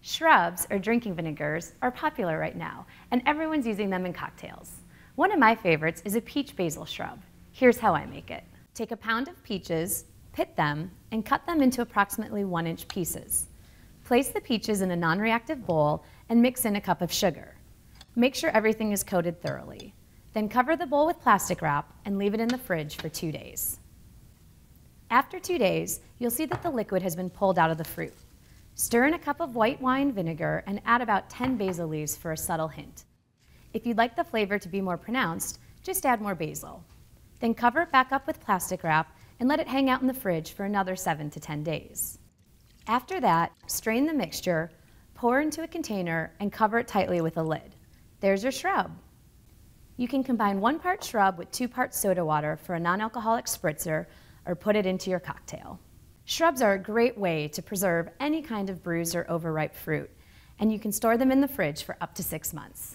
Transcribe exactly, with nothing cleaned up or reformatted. Shrubs, or drinking vinegars, are popular right now, and everyone's using them in cocktails. One of my favorites is a peach basil shrub. Here's how I make it. Take a pound of peaches, pit them, and cut them into approximately one-inch pieces. Place the peaches in a non-reactive bowl and mix in a cup of sugar. Make sure everything is coated thoroughly. Then cover the bowl with plastic wrap and leave it in the fridge for two days. After two days, you'll see that the liquid has been pulled out of the fruit. Stir in a cup of white wine vinegar and add about ten basil leaves for a subtle hint. If you'd like the flavor to be more pronounced, just add more basil. Then cover it back up with plastic wrap and let it hang out in the fridge for another seven to ten days. After that, strain the mixture, pour into a container, and cover it tightly with a lid. There's your shrub. You can combine one part shrub with two parts soda water for a non-alcoholic spritzer or put it into your cocktail. Shrubs are a great way to preserve any kind of bruised or overripe fruit, and you can store them in the fridge for up to six months.